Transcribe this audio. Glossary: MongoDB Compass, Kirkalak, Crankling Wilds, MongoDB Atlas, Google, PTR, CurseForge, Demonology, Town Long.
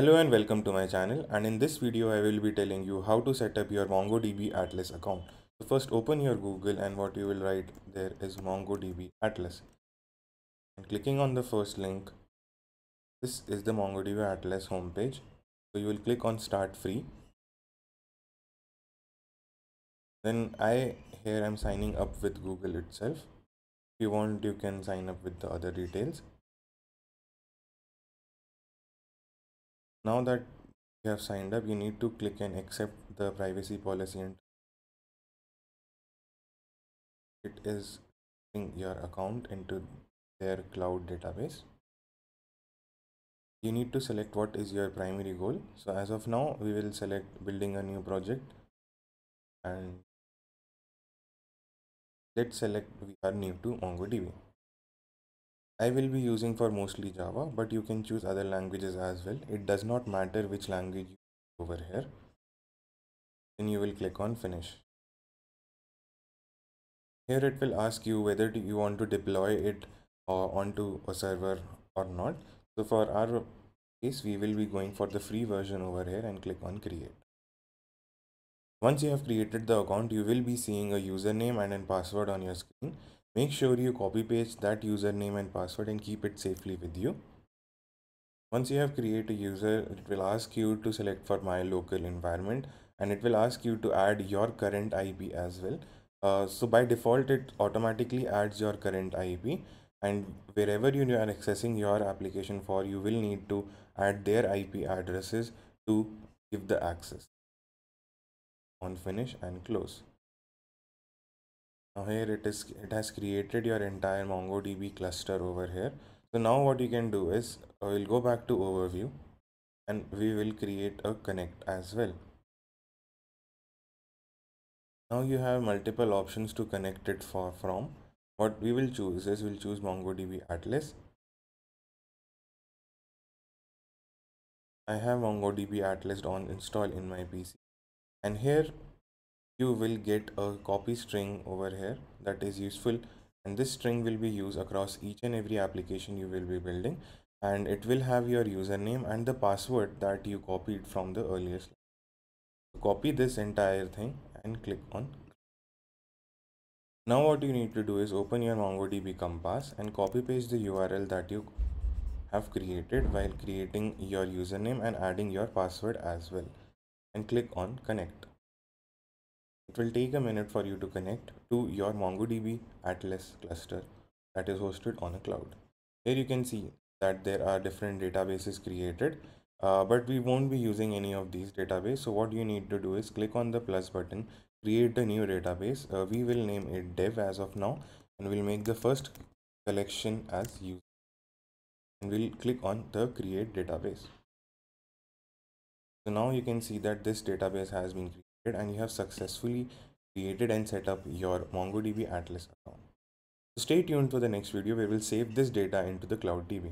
Hello and welcome to my channel, and in this video I will be telling you how to set up your MongoDB Atlas account. So first open your Google, and what you will write there is MongoDB Atlas. And clicking on the first link, this is the MongoDB Atlas homepage. So you will click on Start Free. Then here I'm signing up with Google itself. If you want, you can sign up with the other details. Now that you have signed up, you need to click and accept the privacy policy, and it is putting your account into their cloud database. You need to select what is your primary goal. So as of now, we will select building a new project, and let's select we are new to MongoDB. I will be using for mostly Java, but you can choose other languages as well. It does not matter which language you use over here. Then you will click on Finish. Here it will ask you whether you want to deploy it onto a server or not. So for our case, we will be going for the free version over here and click on Create. Once you have created the account, you will be seeing a username and a password on your screen. Make sure you copy paste that username and password and keep it safely with you. Once you have created a user, it will ask you to select for my local environment, and it will ask you to add your current IP as well. So by default, it automatically adds your current IP, and wherever you are accessing your application for, you will need to add their IP addresses to give the access. On Finish and Close. Now here it has created your entire MongoDB cluster over here. So now what you can do is, we'll go back to overview, and we will create a connect as well. Now you have multiple options to connect it from. What we will choose is, we'll choose MongoDB Atlas. I have MongoDB Atlas on install in my PC, and here you will get a copy string over here that is useful, and this string will be used across each and every application you will be building, and it will have your username and the password that you copied from the earlier slide. Copy this entire thing and click on. Now what you need to do is open your MongoDB Compass and copy paste the URL that you have created while creating your username and adding your password as well, and click on Connect. It will take a minute for you to connect to your MongoDB Atlas cluster that is hosted on a cloud. Here you can see that there are different databases created, but we won't be using any of these databases. So what you need to do is click on the plus button, create a new database. We will name it dev as of now, and we'll make the first collection as user, and we'll click on the create database. So now you can see that this database has been created, and you have successfully created and set up your MongoDB Atlas account. So stay tuned for the next video where we'll save this data into the Cloud DB.